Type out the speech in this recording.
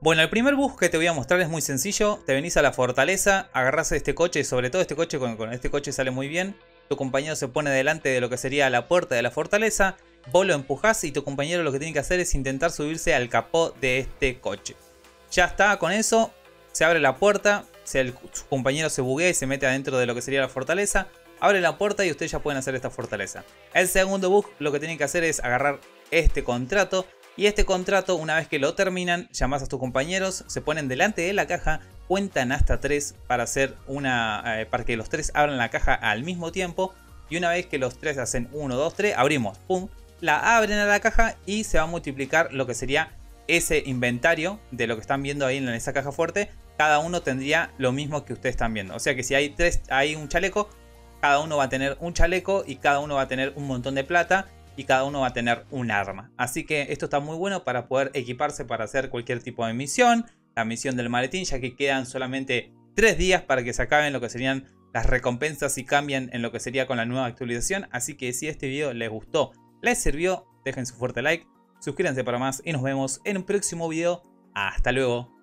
Bueno, el primer bus que te voy a mostrar es muy sencillo. Te venís a la fortaleza, agarrás este coche, sobre todo este coche, con este coche sale muy bien. Tu compañero se pone delante de lo que sería la puerta de la fortaleza, vos lo empujás y tu compañero lo que tiene que hacer es intentar subirse al capó de este coche. Ya está, con eso se abre la puerta, su compañero se buguea y se mete adentro de lo que sería la fortaleza, abre la puerta y ustedes ya pueden hacer esta fortaleza. El segundo bug lo que tienen que hacer es agarrar este contrato. Y este contrato, una vez que lo terminan, llamás a tus compañeros, se ponen delante de la caja, cuentan hasta 3 para hacer para que los 3 abran la caja al mismo tiempo. Y una vez que los 3 hacen 1, 2, 3, abrimos, pum, la abren a la caja y se va a multiplicar lo que sería ese inventario de lo que están viendo ahí en esa caja fuerte. Cada uno tendría lo mismo que ustedes están viendo. O sea que si hay 3, hay un chaleco, cada uno va a tener un chaleco y cada uno va a tener un montón de plata. Y cada uno va a tener un arma. Así que esto está muy bueno para poder equiparse para hacer cualquier tipo de misión. La misión del maletín, ya que quedan solamente 3 días para que se acaben lo que serían las recompensas y cambien en lo que sería con la nueva actualización. Así que si este video les gustó, les sirvió, dejen su fuerte like, suscríbanse para más y nos vemos en un próximo video. Hasta luego.